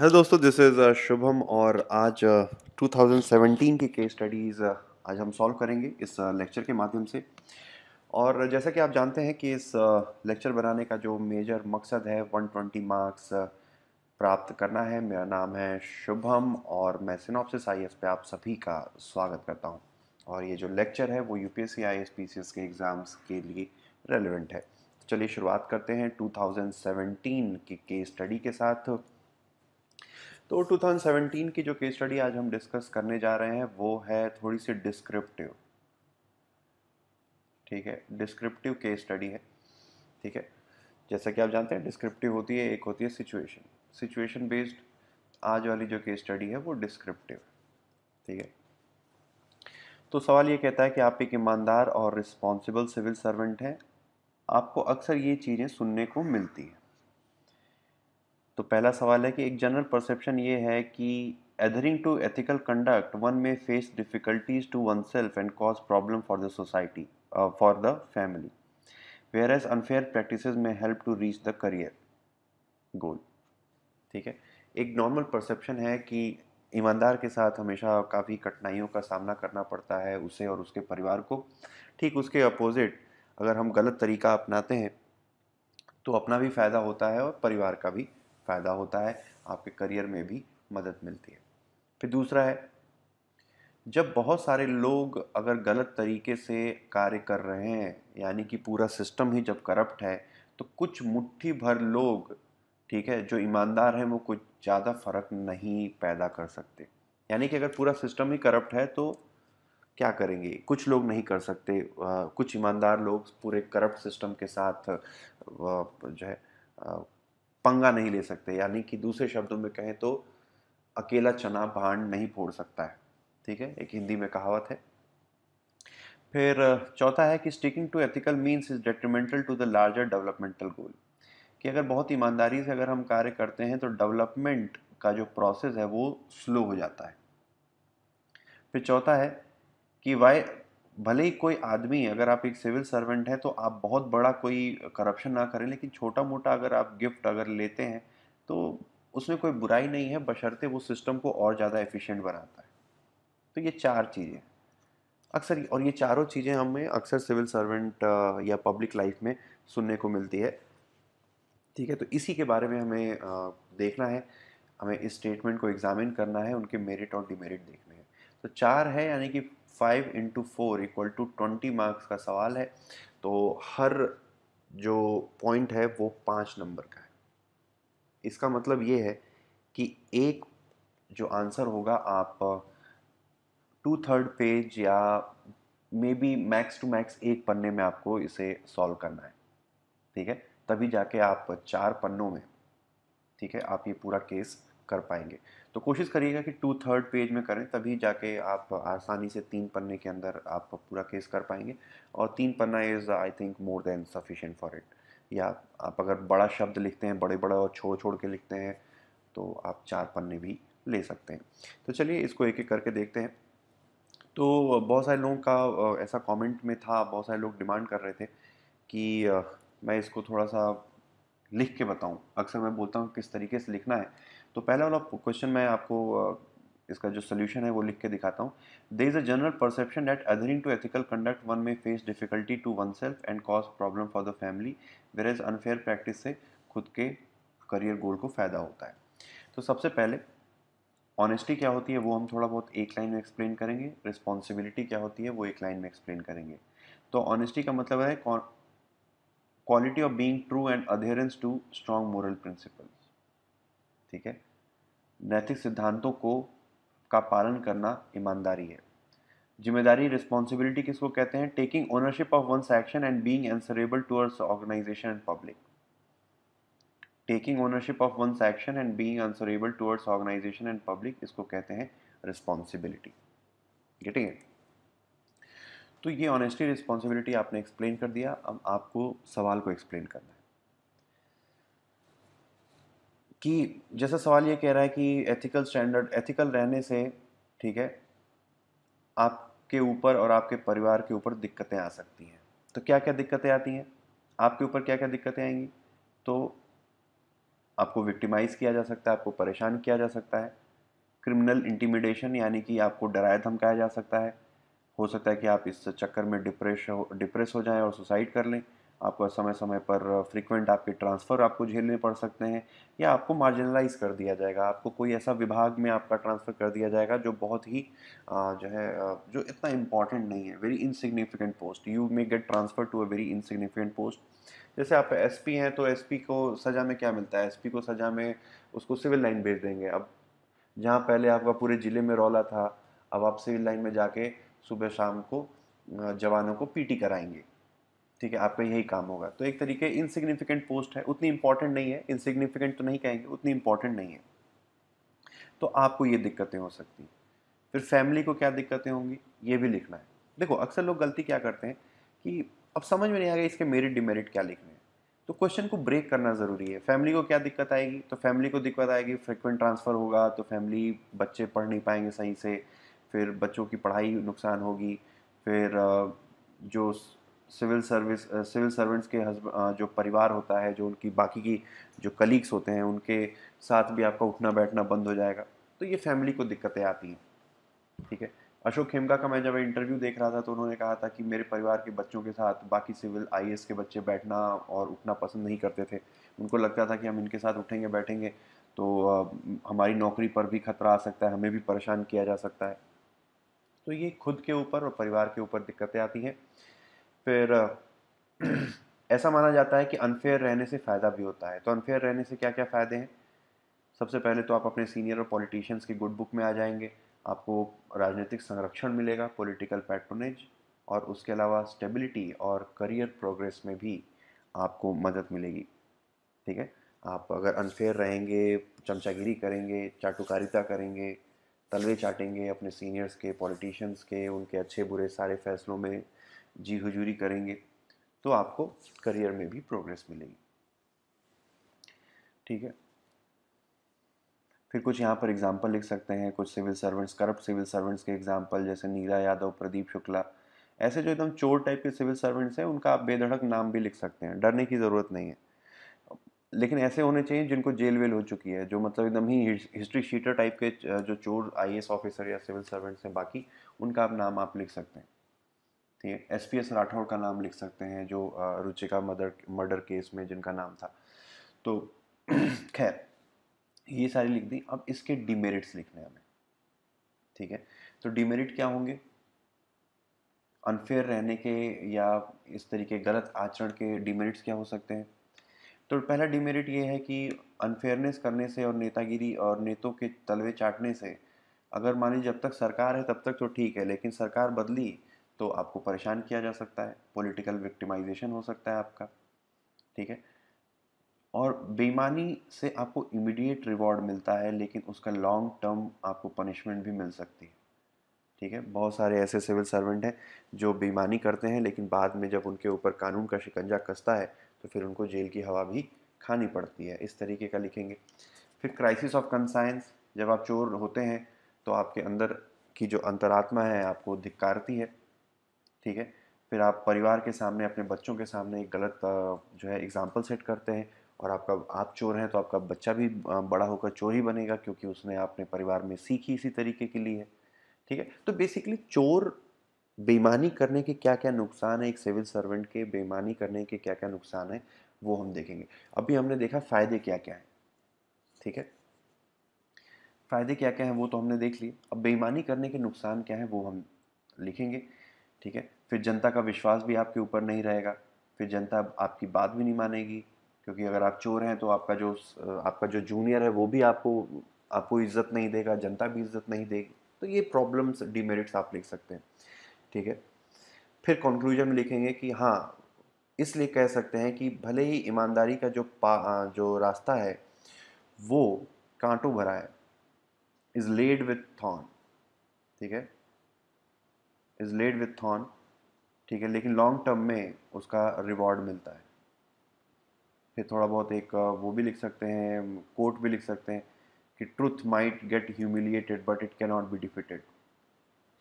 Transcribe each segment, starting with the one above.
Hello दोस्तों, this is Shubham और आज 2017 की केस स्टडीज़ आज हम सॉल्व करेंगे इस लेक्चर के माध्यम से। और जैसा कि आप जानते हैं कि इस लेक्चर बनाने का जो मेजर मकसद है 120 मार्क्स प्राप्त करना है। मेरा नाम है शुभम और मैं सिनॉप्सिस आईएएस पे आप सभी का स्वागत करता हूं। और ये जो लेक्चर है वो यूपीएससी आईएएस पीसीएस के एग्ज़ाम्स के लिए रेलिवेंट है। चलिए शुरुआत करते हैं 2017 की केस स्टडी के साथ। तो 2017 की जो केस स्टडी आज हम डिस्कस करने जा रहे हैं वो है थोड़ी सी डिस्क्रिप्टिव, ठीक है, डिस्क्रिप्टिव केस स्टडी है, ठीक है। जैसा कि आप जानते हैं डिस्क्रिप्टिव होती है, एक होती है सिचुएशन बेस्ड। आज वाली जो केस स्टडी है वो डिस्क्रिप्टिव, ठीक है। तो सवाल ये कहता है कि आप एक ईमानदार और रिस्पॉन्सिबल सिविल सर्वेंट हैं, आपको अक्सर ये चीज़ें सुनने को मिलती हैं। तो पहला सवाल है कि एक जनरल परसेप्शन ये है कि adhering to ethical conduct one may face difficulties to oneself and cause problem for the society for the family, whereas unfair practices may help to reach the career goal, ठीक है। एक normal perception है कि ईमानदार के साथ हमेशा काफ़ी कठिनाइयों का सामना करना पड़ता है उसे और उसके परिवार को। ठीक उसके अपोजिट अगर हम गलत तरीका अपनाते हैं तो अपना भी फ़ायदा होता है और परिवार का भी फ़ायदा होता है, आपके करियर में भी मदद मिलती है। फिर दूसरा है, जब बहुत सारे लोग अगर गलत तरीके से कार्य कर रहे हैं, यानी कि पूरा सिस्टम ही जब करप्ट है, तो कुछ मुट्ठी भर लोग, ठीक है, जो ईमानदार हैं वो कुछ ज़्यादा फर्क नहीं पैदा कर सकते। यानी कि अगर पूरा सिस्टम ही करप्ट है तो क्या करेंगे, कुछ लोग नहीं कर सकते, कुछ ईमानदार लोग पूरे करप्ट सिस्टम के साथ जो है पंगा नहीं ले सकते। यानी कि दूसरे शब्दों में कहें तो अकेला चना भांड नहीं फोड़ सकता है, ठीक है, एक हिंदी में कहावत है। फिर चौथा है कि sticking to ethical means is detrimental to the larger developmental goal, कि अगर बहुत ईमानदारी से अगर हम कार्य करते हैं तो डेवलपमेंट का जो प्रोसेस है वो स्लो हो जाता है। फिर चौथा है कि वाई, भले ही कोई आदमी, अगर आप एक सिविल सर्वेंट हैं तो आप बहुत बड़ा कोई करप्शन ना करें, लेकिन छोटा मोटा अगर आप गिफ्ट अगर लेते हैं तो उसमें कोई बुराई नहीं है, बशर्ते वो सिस्टम को और ज़्यादा एफिशिएंट बनाता है। तो ये चार चीज़ें अक्सर, और ये चारों चीज़ें हमें अक्सर सिविल सर्वेंट या पब्लिक लाइफ में सुनने को मिलती है, ठीक है। तो इसी के बारे में हमें देखना है, हमें इस स्टेटमेंट को एग्जामिन करना है, उनके मेरिट और डिमेरिट देखने हैं। तो चार है यानी कि 5 into 4 equal to 20 मार्क्स का सवाल है। तो हर जो पॉइंट है वो 5 नंबर का है। इसका मतलब ये है कि एक जो आंसर होगा आप 2/3 पेज या maybe max to max 1 पन्ने में आपको इसे सॉल्व करना है, ठीक है, तभी जाके आप 4 पन्नों में, ठीक है, आप ये पूरा केस कर पाएंगे। तो कोशिश करिएगा कि 2/3 पेज में करें, तभी जाके आप आसानी से 3 पन्ने के अंदर आप पूरा केस कर पाएंगे। और 3 पन्ना is I think more than sufficient for it. या आप अगर बड़ा शब्द लिखते हैं, बड़े बड़े और छोड़ छोड़ के लिखते हैं, तो आप 4 पन्ने भी ले सकते हैं। तो चलिए इसको एक एक करके देखते हैं। तो बहुत सारे लोगों का ऐसा कॉमेंट में था, बहुत सारे लोग डिमांड कर रहे थे कि मैं इसको थोड़ा सा लिख के बताऊं। अक्सर मैं बोलता हूं किस तरीके से लिखना है। तो पहला वाला क्वेश्चन मैं आपको इसका जो सोल्यूशन है वो लिख के दिखाता हूँ। There is a general perception that adhering to ethical conduct one may face difficulty to oneself and cause problem for the family, whereas unfair practice से खुद के करियर गोल को फ़ायदा होता है। तो सबसे पहले ऑनेस्टी क्या होती है वो हम थोड़ा बहुत 1 लाइन में एक्सप्लेन करेंगे। रिस्पॉन्सिबिलिटी क्या होती है वो 1 लाइन में एक्सप्लेन करेंगे। तो ऑनेस्टी का मतलब है quality of being true and adherence to strong moral principles, ठीक है, नैतिक सिद्धांतों को का पालन करना ईमानदारी है। जिम्मेदारी, रिस्पॉन्सिबिलिटी किसको कहते हैं, taking ownership of one's action and being answerable towards organisation and public, taking ownership of one's action and being answerable towards organisation and public, इसको कहते हैं रिस्पॉन्सिबिलिटी, गेटिंग इट। तो ये ऑनेस्टी, रिस्पॉन्सिबिलिटी आपने एक्सप्लेन कर दिया। अब आपको सवाल को एक्सप्लेन करना है कि जैसा सवाल ये कह रहा है कि एथिकल स्टैंडर्ड, एथिकल रहने से, ठीक है, आपके ऊपर और आपके परिवार के ऊपर दिक्कतें आ सकती हैं। तो क्या क्या दिक्कतें आती हैं, आपके ऊपर क्या क्या दिक्कतें आएंगी? तो आपको विक्टिमाइज़ किया जा सकता है, आपको परेशान किया जा सकता है। क्रिमिनल इंटिमिडेशन यानी कि आपको डराया धमकाया जा सकता है। हो सकता है कि आप इस चक्कर में डिप्रेस हो जाएं और सुसाइड कर लें। आपको समय समय पर फ्रीक्वेंट आपके ट्रांसफ़र आपको झेलने पड़ सकते हैं, या आपको मार्जिनलाइज कर दिया जाएगा, आपको कोई ऐसा विभाग में आपका ट्रांसफ़र कर दिया जाएगा जो बहुत ही जो इतना इम्पॉर्टेंट नहीं है, very insignificant post. You may get transfer to a very insignificant post. जैसे आप एसपी हैं तो एसपी को सज़ा में क्या मिलता है, एसपी को सज़ा में उसको सिविल लाइन भेज देंगे। अब जहाँ पहले आपका पूरे ज़िले में रौला था, अब आप सिविल लाइन में जाके सुबह शाम को जवानों को पीटी कराएंगे, ठीक है, आपका यही काम होगा। तो एक तरीके इनसिग्निफिकेंट पोस्ट है, उतनी इम्पॉर्टेंट नहीं है, इनसिग्निफिकेंट तो नहीं कहेंगे, उतनी इम्पॉर्टेंट नहीं है, तो आपको ये दिक्कतें हो सकती हैं। फिर फैमिली को क्या दिक्कतें होंगी ये भी लिखना है। देखो अक्सर लोग गलती क्या करते हैं कि अब समझ में नहीं आ गया इसके मेरिट डिमेरिट क्या लिखने हैं, तो क्वेश्चन को ब्रेक करना ज़रूरी है। फैमिली को क्या दिक्कत आएगी, तो फैमिली को दिक्कत आएगी, फ्रिक्वेंट ट्रांसफ़र होगा तो फैमिली बच्चे पढ़ नहीं पाएंगे सही से, फिर बच्चों की पढ़ाई नुकसान होगी, फिर जो सिविल सर्वेंट्स के जो परिवार होता है, जो उनकी बाकी की जो कलीग्स होते हैं उनके साथ भी आपका उठना बैठना बंद हो जाएगा, तो ये फैमिली को दिक्कतें आती हैं, ठीक है। अशोक खेमका का मैं जब इंटरव्यू देख रहा था तो उन्होंने कहा था कि मेरे परिवार के बच्चों के साथ बाकी सिविल IAS के बच्चे बैठना और उठना पसंद नहीं करते थे, उनको लगता था कि हम इनके साथ उठेंगे बैठेंगे तो हमारी नौकरी पर भी खतरा आ सकता है, हमें भी परेशान किया जा सकता है। तो ये खुद के ऊपर और परिवार के ऊपर दिक्कतें आती हैं। फिर ऐसा माना जाता है कि अनफेयर रहने से फ़ायदा भी होता है। तो अनफेयर रहने से क्या क्या फ़ायदे हैं, सबसे पहले तो आप अपने सीनियर और पॉलिटिशियंस की गुड बुक में आ जाएंगे, आपको राजनीतिक संरक्षण मिलेगा, पॉलिटिकल पैट्रोनेज, और उसके अलावा स्टेबिलिटी और करियर प्रोग्रेस में भी आपको मदद मिलेगी, ठीक है। आप अगर अनफेयर रहेंगे, चमचागिरी करेंगे, चाटुकारिता करेंगे, तलवे चाटेंगे अपने सीनियर्स के, पॉलिटिशियंस के, उनके अच्छे बुरे सारे फैसलों में जी हुजूरी करेंगे, तो आपको करियर में भी प्रोग्रेस मिलेगी, ठीक है। फिर कुछ यहाँ पर एग्जाम्पल लिख सकते हैं, कुछ civil servants, corrupt civil servants के एग्जाम्पल, जैसे नीला यादव, प्रदीप शुक्ला, ऐसे जो एकदम चोर टाइप के सिविल सर्वेंट्स हैं उनका आप बेधड़क नाम भी लिख सकते हैं, डरने की ज़रूरत नहीं है। लेकिन ऐसे होने चाहिए जिनको जेल वेल हो चुकी है, जो मतलब एकदम ही हिस्ट्री शीटर टाइप के जो चोर IAS ऑफिसर या सिविल सर्वेंट्स हैं बाकी, उनका आप नाम आप लिख सकते हैं, ठीक है। S.P.S. राठौड़ का नाम लिख सकते हैं जो रुचिका मर्डर केस में जिनका नाम था। तो खैर ये सारी लिख दी, अब इसके डिमेरिट्स लिखने हैं हमें, ठीक है। तो डिमेरिट क्या होंगे, अनफेयर रहने के या इस तरीके गलत आचरण के डिमेरिट्स क्या हो सकते हैं। तो पहला डिमेरिट ये है कि अनफेयरनेस करने से और नेतागिरी और नेतों के तलवे चाटने से, अगर माने जब तक सरकार है तब तक तो ठीक है, लेकिन सरकार बदली तो आपको परेशान किया जा सकता है, पॉलिटिकल विक्टिमाइजेशन हो सकता है आपका, ठीक है। और बेईमानी से आपको इमीडिएट रिवॉर्ड मिलता है, लेकिन उसका लॉन्ग टर्म आपको पनिशमेंट भी मिल सकती है, ठीक है। बहुत सारे ऐसे सिविल सर्वेंट हैं जो बेईमानी करते हैं, लेकिन बाद में जब उनके ऊपर कानून का शिकंजा कसता है तो फिर उनको जेल की हवा भी खानी पड़ती है, इस तरीके का लिखेंगे। फिर क्राइसिस ऑफ कंसाइंस, जब आप चोर होते हैं तो आपके अंदर की जो अंतरात्मा है आपको धिक्कारती है, ठीक है। फिर आप परिवार के सामने, अपने बच्चों के सामने एक गलत जो है एग्जाम्पल सेट करते हैं, और आपका आप चोर हैं तो आपका बच्चा भी बड़ा होकर चोर ही बनेगा, क्योंकि उसने अपने परिवार में सीखी इसी तरीके के लिए, ठीक है। तो बेसिकली चोर बेईमानी करने के क्या क्या नुकसान है, एक सिविल सर्वेंट के बेईमानी करने के क्या क्या नुकसान है वो हम देखेंगे। अभी हमने देखा फ़ायदे क्या क्या हैं, ठीक है, फ़ायदे क्या क्या हैं वो तो हमने देख लिए, अब बेईमानी करने के नुकसान क्या हैं वो हम लिखेंगे, ठीक है। फिर जनता का विश्वास भी आपके ऊपर नहीं रहेगा, फिर जनता आपकी बात भी नहीं मानेगी, क्योंकि अगर आप चोर हैं तो आपका जो जूनियर है वो भी आपको इज्जत नहीं देगा, जनता भी इज्जत नहीं देगी। तो ये प्रॉब्लम्स डिमेरिट्स आप लिख सकते हैं, ठीक है। फिर कंक्लूजन में लिखेंगे कि हाँ, इसलिए कह सकते हैं कि भले ही ईमानदारी का जो रास्ता है वो कांटों भरा है, इज़ लेड विथ थॉर्न, ठीक है, इज़ लेड विथ थॉर्न, ठीक है, लेकिन लॉन्ग टर्म में उसका रिवॉर्ड मिलता है। फिर थोड़ा बहुत एक वो भी लिख सकते हैं, कोट भी लिख सकते हैं कि truth might get humiliated but it can not be defeated,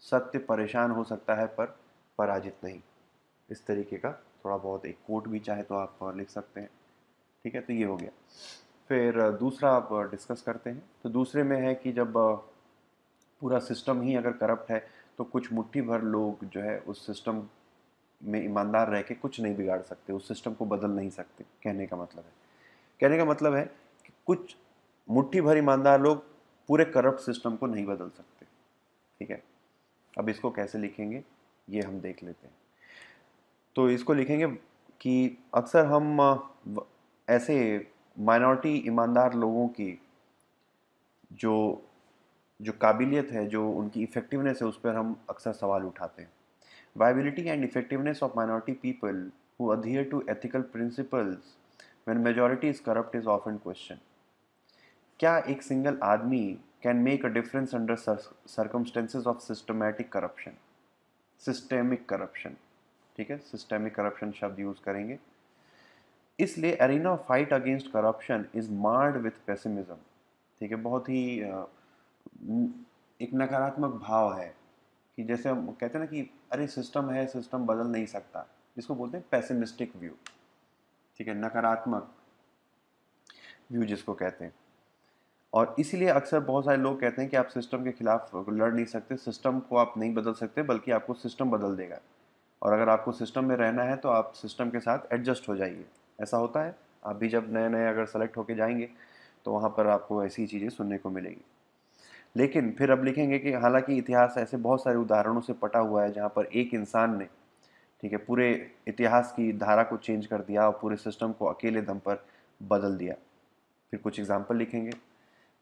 सत्य परेशान हो सकता है पर पराजित नहीं, इस तरीके का थोड़ा बहुत एक कोट भी चाहे तो आप लिख सकते हैं, ठीक है। तो ये हो गया। फिर दूसरा आप डिस्कस करते हैं। तो दूसरे में है कि जब पूरा सिस्टम ही अगर करप्ट है तो कुछ मुट्ठी भर लोग जो है उस सिस्टम में ईमानदार रह के कुछ नहीं बिगाड़ सकते, उस सिस्टम को बदल नहीं सकते। कहने का मतलब है कि कुछ मुट्ठी भर ईमानदार लोग पूरे करप्ट सिस्टम को नहीं बदल सकते। ठीक है, अब इसको कैसे लिखेंगे ये हम देख लेते हैं। तो इसको लिखेंगे कि अक्सर हम ऐसे माइनॉरिटी ईमानदार लोगों की जो काबिलियत है, जो उनकी इफ़ेक्टिवनेस है, उस पर हम अक्सर सवाल उठाते हैं। Viability and effectiveness of minority people who adhere to ethical principles when majority is corrupt is often question. क्या एक सिंगल आदमी can make a difference under circumstances of systemic corruption. ठीक है, सिस्टमिक करप्शन शब्द यूज़ करेंगे। इसलिए arena of fight against corruption is marred with pessimism. ठीक है, बहुत ही एक नकारात्मक भाव है कि जैसे हम कहते हैं ना कि अरे सिस्टम है, सिस्टम बदल नहीं सकता, जिसको बोलते हैं पेसिमिस्टिक व्यू। ठीक है, नकारात्मक व्यू जिसको कहते हैं। और इसीलिए अक्सर बहुत सारे लोग कहते हैं कि आप सिस्टम के खिलाफ लड़ नहीं सकते, सिस्टम को आप नहीं बदल सकते, बल्कि आपको सिस्टम बदल देगा, और अगर आपको सिस्टम में रहना है तो आप सिस्टम के साथ एडजस्ट हो जाइए। ऐसा होता है, आप भी जब नए नए अगर सेलेक्ट होके जाएंगे तो वहाँ पर आपको ऐसी चीज़ें सुनने को मिलेंगी। लेकिन फिर अब लिखेंगे कि हालांकि इतिहास ऐसे बहुत सारे उदाहरणों से पटा हुआ है जहाँ पर एक इंसान ने, ठीक है, पूरे इतिहास की धारा को चेंज कर दिया और पूरे सिस्टम को अकेले दम पर बदल दिया। फिर कुछ एग्जाम्पल लिखेंगे।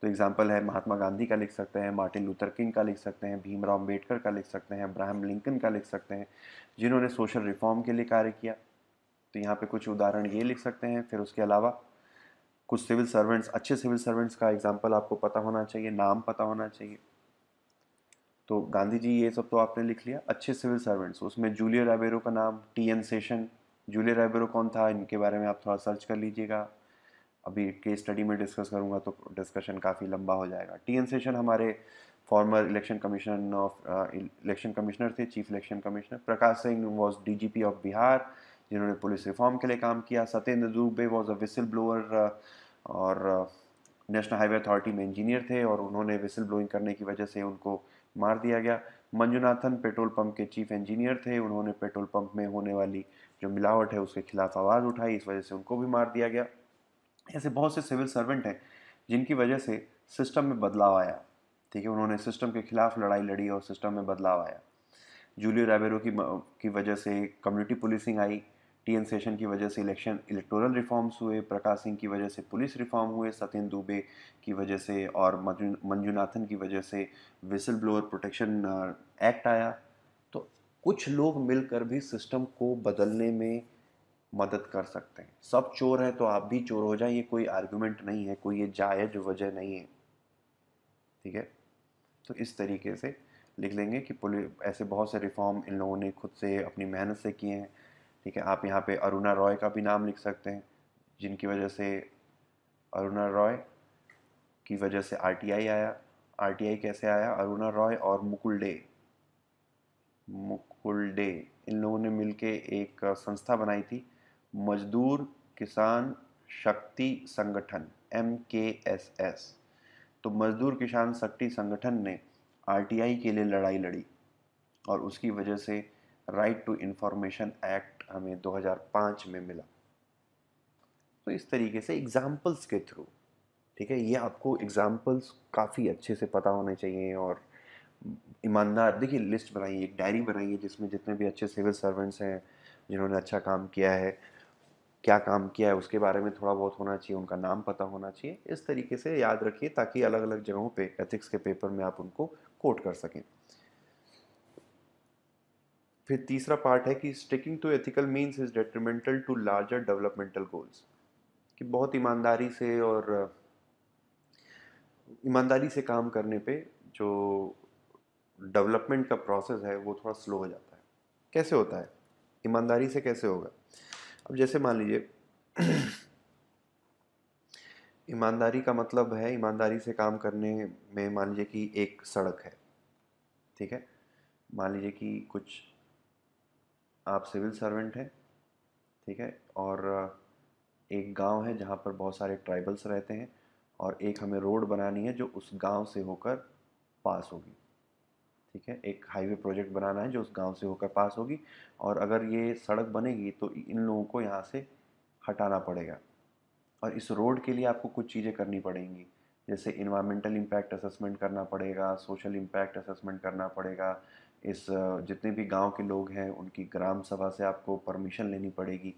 तो एग्जाम्पल है महात्मा गांधी का लिख सकते हैं, मार्टिन लूथर किंग का लिख सकते हैं, भीमराव अम्बेडकर का लिख सकते हैं, अब्राहम लिंकन का लिख सकते हैं, जिन्होंने सोशल रिफॉर्म के लिए कार्य किया। तो यहाँ पे कुछ उदाहरण ये लिख सकते हैं। फिर उसके अलावा कुछ सिविल सर्वेंट्स, अच्छे सिविल सर्वेंट्स का एग्जाम्पल आपको पता होना चाहिए, नाम पता होना चाहिए। तो गांधी जी ये सब तो आपने लिख लिया। अच्छे सिविल सर्वेंट्स, उसमें जूलियो रिबेरो का नाम, टी.एन. सेशन। जूलियो रिबेरो कौन था, इनके बारे में आप थोड़ा सर्च कर लीजिएगा। अभी केस स्टडी में डिस्कस करूंगा तो डिस्कशन काफ़ी लंबा हो जाएगा। टी.एन. सेशन हमारे फॉर्मर इलेक्शन कमिश्नर थे, chief election commissioner. Prakash Singh was DGP of Bihar, जिन्होंने पुलिस रिफॉर्म के लिए काम किया। Satyendra Dubey was a whistle blower और नेशनल हाईवे अथॉरिटी में इंजीनियर थे, और उन्होंने विसल ब्लोइंग करने की वजह से उनको मार दिया गया। मंजुनाथन पेट्रोल पंप के चीफ इंजीनियर थे, उन्होंने पेट्रोल पंप में होने वाली जो मिलावट है उसके खिलाफ आवाज़ उठाई, इस वजह से उनको भी मार दिया गया। ऐसे बहुत से सिविल सर्वेंट हैं जिनकी वजह से सिस्टम में बदलाव आया। ठीक है, उन्होंने सिस्टम के खिलाफ लड़ाई लड़ी और सिस्टम में बदलाव आया। जूलियो रिबेरो की वजह से कम्युनिटी पुलिसिंग आई, टी.एन. सेशन की वजह से इलेक्टोरल रिफॉर्म्स हुए, प्रकाश सिंह की वजह से पुलिस रिफॉर्म हुए, सत्येंद्र दुबे की वजह से और मंजुनाथन की वजह से विसल ब्लोअर प्रोटेक्शन एक्ट आया। तो कुछ लोग मिलकर भी सिस्टम को बदलने में मदद कर सकते हैं। सब चोर है तो आप भी चोर हो जाए, ये कोई आर्गुमेंट नहीं है, कोई ये जायज वजह नहीं है। ठीक है, तो इस तरीके से लिख लेंगे कि ऐसे बहुत से रिफॉर्म इन लोगों ने खुद से अपनी मेहनत से किए हैं। ठीक है, आप यहाँ पे अरुणा रॉय का भी नाम लिख सकते हैं, जिनकी वजह से अरुणा रॉय की वजह से RTI आया। RTI कैसे आया? अरुणा रॉय और मुकुल डे इन लोगों ने मिलके एक संस्था बनाई थी, मजदूर किसान शक्ति संगठन, MKSS। तो मजदूर किसान शक्ति संगठन ने RTI के लिए लड़ाई लड़ी और उसकी वजह से राइट टू इंफॉर्मेशन एक्ट हमें 2005 में मिला। तो इस तरीके से एग्जाम्पल्स के थ्रू, ठीक है, ये आपको एग्जाम्पल्स काफ़ी अच्छे से पता होने चाहिए। और ईमानदार, देखिए लिस्ट बनाइए, एक डायरी बनाइए जिसमें जितने भी अच्छे सिविल सर्वेंट्स हैं जिन्होंने अच्छा काम किया है, क्या काम किया है उसके बारे में थोड़ा बहुत होना चाहिए, उनका नाम पता होना चाहिए। इस तरीके से याद रखिए ताकि अलग अलग जगहों पे एथिक्स के पेपर में आप उनको कोट कर सकें। फिर तीसरा पार्ट है कि sticking to ethical means is detrimental to larger developmental goals. कि बहुत ईमानदारी से और ईमानदारी से काम करने पे जो डेवलपमेंट का प्रोसेस है वो थोड़ा स्लो हो जाता है। कैसे होता है? ईमानदारी से कैसे होगा? अब जैसे मान लीजिए ईमानदारी का मतलब है, ईमानदारी से काम करने में मान लीजिए कि एक सड़क है, ठीक है, मान लीजिए कि कुछ आप सिविल सर्वेंट हैं, ठीक है, और एक गांव है जहां पर बहुत सारे ट्राइबल्स रहते हैं और एक हमें रोड बनानी है जो उस गांव से होकर पास होगी, ठीक है। एक हाईवे प्रोजेक्ट बनाना है जो उस गांव से होकर पास होगी और अगर ये सड़क बनेगी तो इन लोगों को यहाँ से हटाना पड़ेगा और इस रोड के लिए आपको कुछ चीज़ें करनी पड़ेंगी, जैसे इन्वायरमेंटल इम्पैक्ट असेसमेंट करना पड़ेगा, सोशल इम्पैक्ट असेसमेंट करना पड़ेगा, इस जितने भी गांव के लोग हैं उनकी ग्राम सभा से आपको परमिशन लेनी पड़ेगी,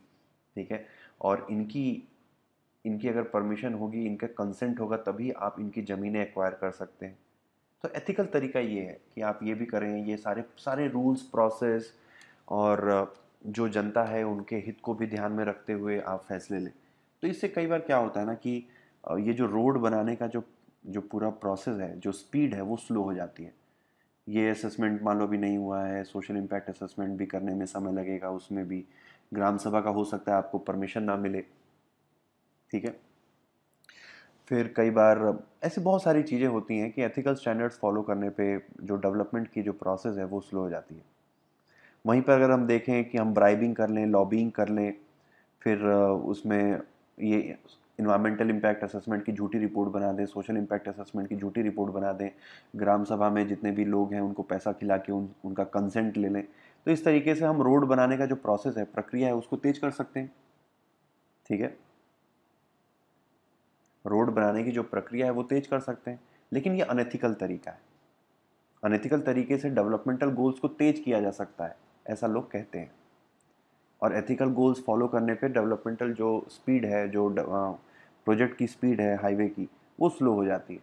ठीक है। और इनकी अगर परमिशन होगी, इनका कंसेंट होगा, तभी आप इनकी ज़मीनें एक्वायर कर सकते हैं। तो एथिकल तरीका ये है कि आप ये भी करें, ये सारे रूल्स, प्रोसेस और जो जनता है उनके हित को भी ध्यान में रखते हुए आप फैसले लें। तो इससे कई बार क्या होता है ना कि ये जो रोड बनाने का जो पूरा प्रोसेस है, जो स्पीड है, वो स्लो हो जाती है। ये असेसमेंट मान लो भी नहीं हुआ है, सोशल इम्पैक्ट असेसमेंट भी करने में समय लगेगा, उसमें भी ग्राम सभा का हो सकता है आपको परमिशन ना मिले, ठीक है। फिर कई बार ऐसी बहुत सारी चीज़ें होती हैं कि एथिकल स्टैंडर्ड्स फॉलो करने पे जो डेवलपमेंट की जो प्रोसेस है वो स्लो हो जाती है। वहीं पर अगर हम देखें कि हम ब्राइबिंग कर लें, लॉबिंग कर लें, फिर उसमें ये इन्वायरमेंटल इम्पैक्ट असेसमेंट की झूठी रिपोर्ट बना दें, सोशल इम्पैक्ट असेसमेंट की झूठी रिपोर्ट बना दें, ग्राम सभा में जितने भी लोग हैं उनको पैसा खिला के उनका कंसेंट ले लें, तो इस तरीके से हम रोड बनाने का जो प्रोसेस है, प्रक्रिया है, उसको तेज कर सकते हैं, ठीक है। रोड बनाने की जो प्रक्रिया है वो तेज कर सकते हैं, लेकिन ये अनएथिकल तरीका है। अनएथिकल तरीके से डेवलपमेंटल गोल्स को तेज किया जा सकता है, ऐसा लोग कहते हैं। और एथिकल गोल्स फॉलो करने पे डेवलपमेंटल जो स्पीड है, जो प्रोजेक्ट की स्पीड है हाईवे की, वो स्लो हो जाती है।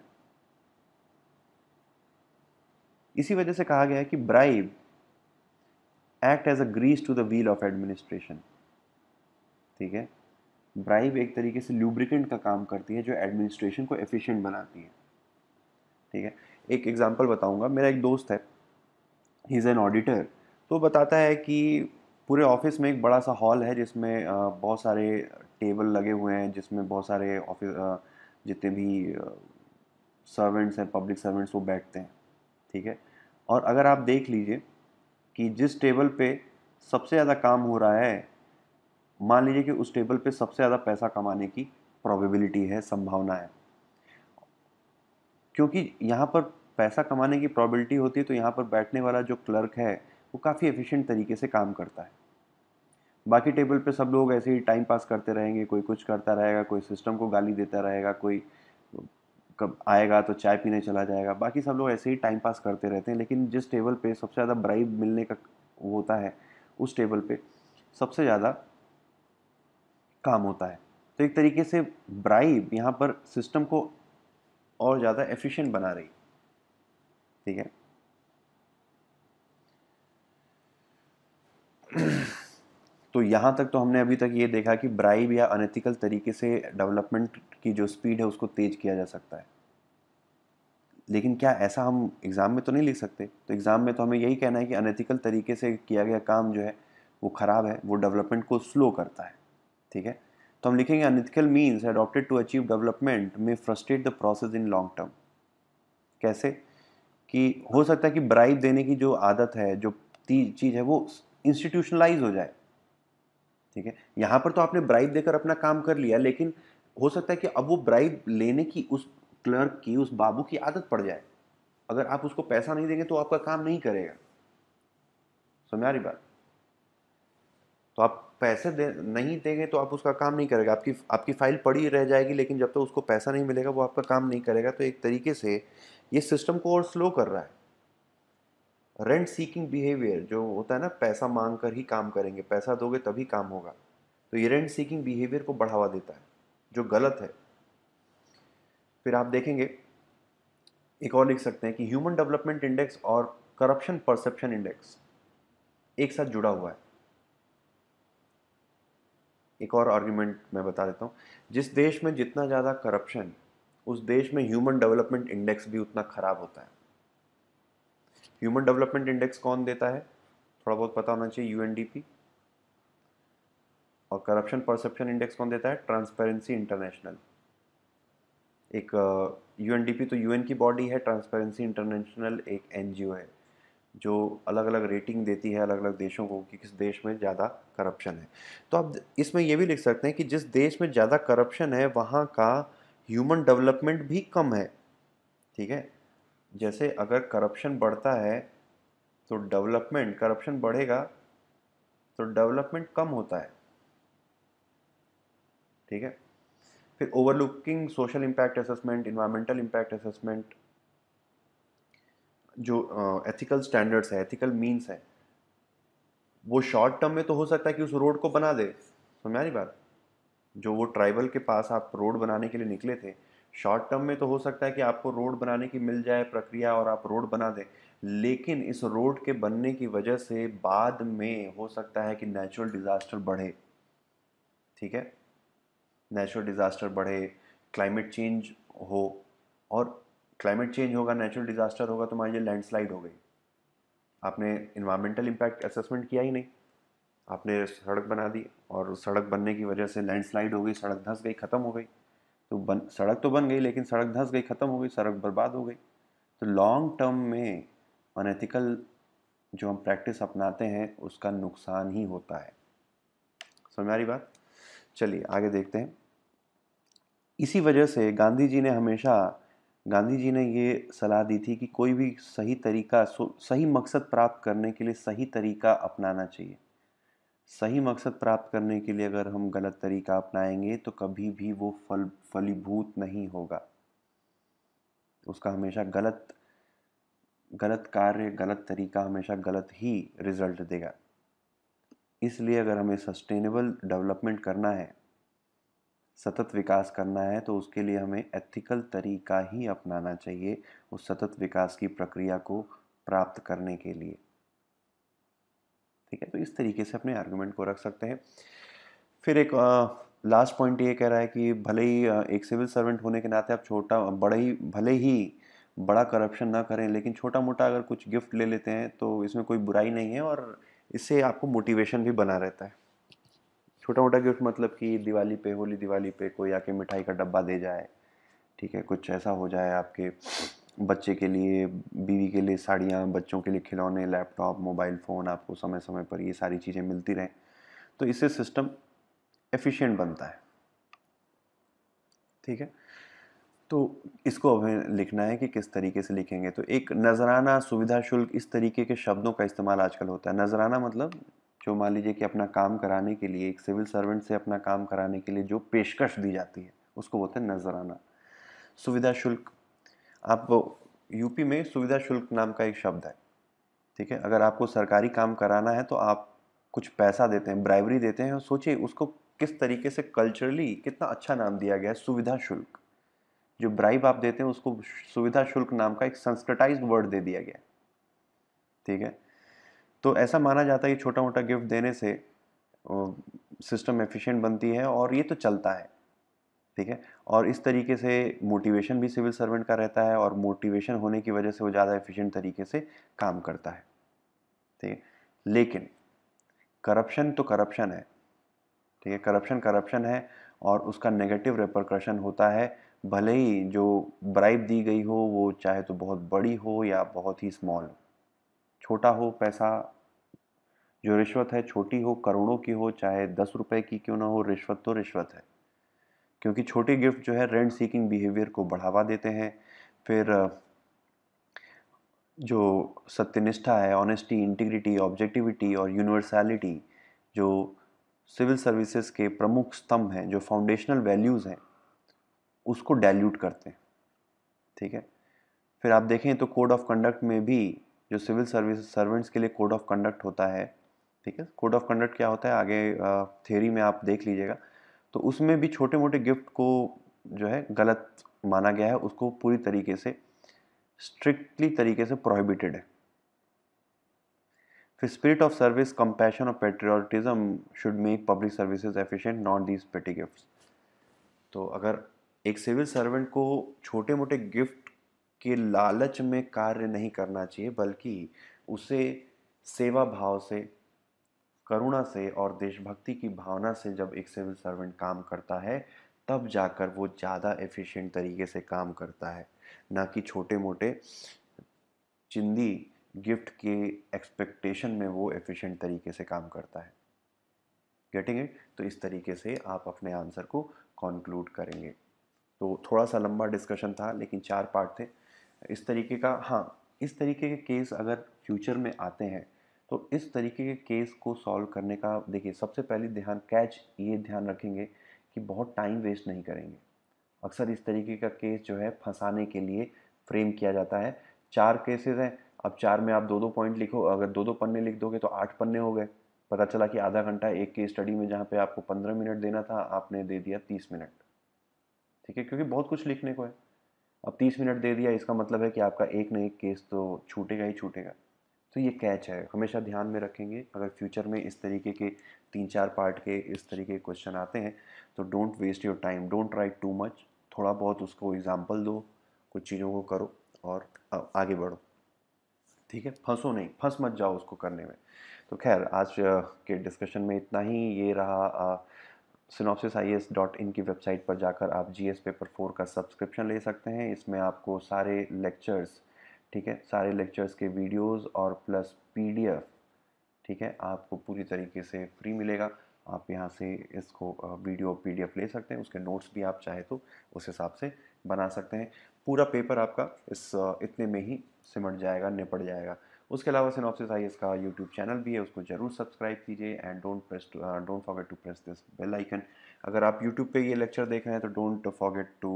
इसी वजह से कहा गया है कि bribe act as a grease to the wheel of administration, ठीक है। ब्राइब एक तरीके से ल्यूब्रिकेंट का काम करती है जो एडमिनिस्ट्रेशन को एफिशिएंट बनाती है, ठीक है। एक एग्जांपल बताऊंगा, मेरा एक दोस्त है, ही इज़ एन ऑडिटर, तो बताता है कि पूरे ऑफिस में एक बड़ा सा हॉल है जिसमें बहुत सारे टेबल लगे हुए हैं, जिसमें बहुत सारे ऑफिस जितने भी सर्वेंट्स हैं, पब्लिक सर्वेंट्स, वो बैठते हैं, ठीक है। और अगर आप देख लीजिए कि जिस टेबल पे सबसे ज़्यादा काम हो रहा है, मान लीजिए कि उस टेबल पे सबसे ज़्यादा पैसा कमाने की प्रोबेबिलिटी है, संभावना है, क्योंकि यहाँ पर पैसा कमाने की प्रोबेबिलिटी होती है, तो यहाँ पर बैठने वाला जो क्लर्क है वो काफ़ी एफिशिएंट तरीके से काम करता है। बाकी टेबल पे सब लोग ऐसे ही टाइम पास करते रहेंगे, कोई कुछ करता रहेगा, कोई सिस्टम को गाली देता रहेगा, कोई कब आएगा तो चाय पीने चला जाएगा, बाकी सब लोग ऐसे ही टाइम पास करते रहते हैं। लेकिन जिस टेबल पे सबसे ज़्यादा ब्राइब मिलने का होता है, उस टेबल पे सबसे ज़्यादा काम होता है। तो एक तरीके से ब्राइब यहाँ पर सिस्टम को और ज़्यादा एफिशिएंट बना रही, ठीक है। तो यहाँ तक तो हमने अभी तक ये देखा कि ब्राइब या अनएथिकल तरीके से डेवलपमेंट की जो स्पीड है उसको तेज किया जा सकता है। लेकिन क्या ऐसा हम एग्ज़ाम में तो नहीं लिख सकते? तो एग्ज़ाम में तो हमें यही कहना है कि अनएथिकल तरीके से किया गया काम जो है वो ख़राब है, वो डेवलपमेंट को स्लो करता है, ठीक है। तो हम लिखेंगे unethical means adopted to achieve development may frustrate the process in long term. कैसे? कि हो सकता है कि ब्राइब देने की जो आदत है, जो चीज़ है, वो इंस्टीट्यूशनलाइज हो जाए, ठीक है। यहाँ पर तो आपने ब्राइब देकर अपना काम कर लिया, लेकिन हो सकता है कि अब वो ब्राइब लेने की उस क्लर्क की, उस बाबू की आदत पड़ जाए। अगर आप उसको पैसा नहीं देंगे तो आपका काम नहीं करेगा, समझ आ रही बात? तो आप पैसे नहीं देंगे तो आप उसका काम नहीं करेगा, आपकी फाइल पड़ी रह जाएगी, लेकिन जब तक तो उसको पैसा नहीं मिलेगा वो आपका काम नहीं करेगा। तो एक तरीके से ये सिस्टम को और स्लो कर रहा है। रेंट सीकिंग बिहेवियर जो होता है ना, पैसा मांग कर ही काम करेंगे, पैसा दोगे तभी काम होगा, तो ये रेंट सीकिंग बिहेवियर को बढ़ावा देता है, जो गलत है। फिर आप देखेंगे, एक और लिख सकते हैं कि ह्यूमन डेवलपमेंट इंडेक्स और करप्शन परसेप्शन इंडेक्स एक साथ जुड़ा हुआ है। एक और आर्ग्यूमेंट मैं बता देता हूँ, जिस देश में जितना ज़्यादा करप्शन, उस देश में ह्यूमन डेवलपमेंट इंडेक्स भी उतना ख़राब होता है। ह्यूमन डेवलपमेंट इंडेक्स कौन देता है, थोड़ा बहुत पता होना चाहिए, यूएनडीपी। और करप्शन परसेप्शन इंडेक्स कौन देता है, ट्रांसपेरेंसी इंटरनेशनल। एक यूएनडीपी तो यूएन की बॉडी है, ट्रांसपेरेंसी इंटरनेशनल एक एनजीओ है। जो अलग अलग रेटिंग देती है अलग अलग देशों को कि किस देश में ज़्यादा करप्शन है। तो आप इसमें ये भी लिख सकते हैं कि जिस देश में ज़्यादा करप्शन है वहाँ का ह्यूमन डेवलपमेंट भी कम है। ठीक है, जैसे अगर करप्शन बढ़ता है तो डेवलपमेंट, करप्शन बढ़ेगा तो डेवलपमेंट कम होता है। ठीक है, फिर overlooking social impact assessment, environmental impact assessment, जो एथिकल स्टैंडर्ड्स है, एथिकल मीन्स है, वो शॉर्ट टर्म में तो हो सकता है कि उस रोड को बना दे, समझा नहीं बात, जो वो ट्राइबल के पास आप रोड बनाने के लिए निकले थे, शॉर्ट टर्म में तो हो सकता है कि आपको रोड बनाने की मिल जाए प्रक्रिया और आप रोड बना दें, लेकिन इस रोड के बनने की वजह से बाद में हो सकता है कि नेचुरल डिज़ास्टर बढ़े। ठीक है, नेचुरल डिज़ास्टर बढ़े, क्लाइमेट चेंज हो, और क्लाइमेट चेंज होगा, नेचुरल डिज़ास्टर होगा, तो मान लीजिए लैंडस्लाइड हो गई, आपने इन्वायरमेंटल इम्पैक्ट असेसमेंट किया ही नहीं, आपने सड़क बना दी और सड़क बनने की वजह से लैंडस्लाइड हो गई, सड़क धंस गई, ख़त्म हो गई, तो सड़क तो बन गई लेकिन सड़क धंस गई, ख़त्म हो गई, सड़क बर्बाद हो गई। तो लॉन्ग टर्म में अनएथिकल जो हम प्रैक्टिस अपनाते हैं उसका नुकसान ही होता है, समझ आ रही बात। चलिए आगे देखते हैं। इसी वजह से गांधी जी ने ये सलाह दी थी कि कोई भी सही तरीका, सही मकसद प्राप्त करने के लिए सही तरीका अपनाना चाहिए। सही मकसद प्राप्त करने के लिए अगर हम गलत तरीका अपनाएंगे तो कभी भी वो फलीभूत नहीं होगा। उसका हमेशा गलत कार्य, गलत तरीका हमेशा गलत ही रिजल्ट देगा। इसलिए अगर हमें सस्टेनेबल डेवलपमेंट करना है, सतत विकास करना है, तो उसके लिए हमें एथिकल तरीका ही अपनाना चाहिए उस सतत विकास की प्रक्रिया को प्राप्त करने के लिए। ठीक है, तो इस तरीके से अपने आर्गुमेंट को रख सकते हैं। फिर एक लास्ट पॉइंट ये कह रहा है कि भले ही एक सिविल सर्वेंट होने के नाते आप भले ही बड़ा करप्शन ना करें, लेकिन छोटा मोटा अगर कुछ गिफ्ट ले लेते हैं तो इसमें कोई बुराई नहीं है, और इससे आपको मोटिवेशन भी बना रहता है। छोटा मोटा गिफ्ट मतलब कि दिवाली पे, होली दिवाली पे कोई आके मिठाई का डब्बा दे जाए, ठीक है, कुछ ऐसा हो जाए, आपके बच्चे के लिए, बीवी के लिए साड़ियाँ, बच्चों के लिए खिलौने, लैपटॉप, मोबाइल फ़ोन, आपको समय समय पर ये सारी चीज़ें मिलती रहें, तो इससे सिस्टम एफिशिएंट बनता है। ठीक है, तो इसको हमें लिखना है कि किस तरीके से लिखेंगे। तो एक नजराना, सुविधा शुल्क, इस तरीके के शब्दों का इस्तेमाल आजकल होता है। नजराना मतलब जो मान लीजिए कि अपना काम कराने के लिए, एक सिविल सर्वेंट से अपना काम कराने के लिए जो पेशकश दी जाती है उसको बोलते हैं नजराना। सुविधा शुल्क, आप यूपी में सुविधा शुल्क नाम का एक शब्द है। ठीक है, अगर आपको सरकारी काम कराना है तो आप कुछ पैसा देते हैं, ब्राइबरी देते हैं, और सोचिए उसको किस तरीके से कल्चरली कितना अच्छा नाम दिया गया है, सुविधा शुल्क। जो ब्राइब आप देते हैं उसको सुविधा शुल्क नाम का एक संस्कृताइज्ड वर्ड दे दिया गया। ठीक है, तो ऐसा माना जाता है कि छोटा मोटा गिफ्ट देने से सिस्टम एफिशिएंट बनती है, और ये तो चलता है। ठीक है, और इस तरीके से मोटिवेशन भी सिविल सर्वेंट का रहता है, और मोटिवेशन होने की वजह से वो ज़्यादा एफिशिएंट तरीके से काम करता है। ठीक है, लेकिन करप्शन तो करप्शन है। ठीक है, करप्शन करप्शन है, और उसका नेगेटिव रेपरकशन होता है, भले ही जो ब्राइब दी गई हो वो चाहे तो बहुत बड़ी हो या बहुत ही स्मॉल हो, छोटा हो पैसा, जो रिश्वत है छोटी हो, करोड़ों की हो, चाहे 10 रुपए की क्यों ना हो, रिश्वत तो रिश्वत है। क्योंकि छोटे गिफ्ट जो है रेंट सीकिंग बिहेवियर को बढ़ावा देते हैं। फिर जो सत्यनिष्ठा है, ऑनेस्टी, इंटीग्रिटी, ऑब्जेक्टिविटी और यूनिवर्सलिटी, जो सिविल सर्विसेज के प्रमुख स्तंभ हैं, जो फाउंडेशनल वैल्यूज़ हैं, उसको डाइल्यूट करते हैं। ठीक है, फिर आप देखें तो कोड ऑफ कंडक्ट में भी, जो सिविल सर्विस सर्वेंट्स के लिए कोड ऑफ कंडक्ट होता है, ठीक है, कोड ऑफ कंडक्ट क्या होता है आगे थ्योरी में आप देख लीजिएगा, तो उसमें भी छोटे मोटे गिफ्ट को जो है गलत माना गया है, उसको पूरी तरीके से स्ट्रिक्टली तरीके से प्रोहिबिटेड है। फिर स्पिरिट ऑफ सर्विस, कंपैशन और patriotism should make public services efficient, not these petty gifts. तो अगर एक सिविल सर्वेंट को छोटे मोटे गिफ्ट के लालच में कार्य नहीं करना चाहिए, बल्कि उसे सेवा भाव से, करुणा से और देशभक्ति की भावना से जब एक सिविल सर्वेंट काम करता है तब जाकर वो ज़्यादा एफिशिएंट तरीके से काम करता है, ना कि छोटे मोटे चिंदी गिफ्ट के एक्सपेक्टेशन में वो एफिशिएंट तरीके से काम करता है. Getting it? तो इस तरीके से आप अपने आंसर को कंक्लूड करेंगे. तो थोड़ा सा लंबा डिस्कशन था लेकिन 4 पार्ट थे इस तरीके का. हाँ, इस तरीके के केस अगर फ्यूचर में आते हैं तो इस तरीके के केस को सॉल्व करने का देखिए सबसे पहले ये ध्यान रखेंगे कि बहुत टाइम वेस्ट नहीं करेंगे. अक्सर इस तरीके का केस जो है फंसाने के लिए फ्रेम किया जाता है. 4 केसेस हैं, अब 4 में आप 2-2 पॉइंट लिखो. अगर 2-2 पन्ने लिख दोगे तो 8 पन्ने हो गए. पता चला कि आधा घंटा एक केस स्टडी में जहाँ पे आपको 15 मिनट देना था आपने दे दिया 30 मिनट. ठीक है, क्योंकि बहुत कुछ लिखने को है. अब 30 मिनट दे दिया, इसका मतलब है कि आपका एक न एक केस तो छूटेगा ही छूटेगा. तो ये कैच है, हमेशा ध्यान में रखेंगे. अगर फ्यूचर में इस तरीके के 3-4 पार्ट के इस तरीके के क्वेश्चन आते हैं तो don't waste your time, don't write too much. थोड़ा बहुत उसको एग्जाम्पल दो, कुछ चीज़ों को करो और आगे बढ़ो. ठीक है, फंसो नहीं, फंस मत जाओ उसको करने में. तो खैर आज के डिस्कशन में इतना ही. ये रहा synopsisIAS.in की वेबसाइट पर जाकर आप GS पेपर 4 का सब्सक्रिप्शन ले सकते हैं. इसमें आपको सारे लेक्चर्स, ठीक है, सारे लेक्चर्स के वीडियोस और प्लस PDF, ठीक है, आपको पूरी तरीके से फ्री मिलेगा. आप यहाँ से इसको वीडियो PDF ले सकते हैं. उसके नोट्स भी आप चाहे तो उस हिसाब से बना सकते हैं. पूरा पेपर आपका इस इतने में ही सिमट जाएगा, निपट जाएगा. उसके अलावा सिनॉप्सिस आईएएस का YouTube चैनल भी है, उसको जरूर सब्सक्राइब कीजिए. And don't forget to press this bell icon. अगर आप YouTube पे ये लेक्चर देख रहे हैं तो डोंट फॉरगेट टू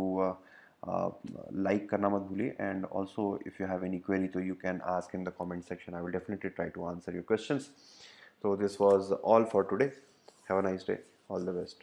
लाइक करना मत भूलिए. And also if you have any query तो you can ask in the comment section. I will definitely try to answer your questions. So this was all for today. Have a nice day. All the best.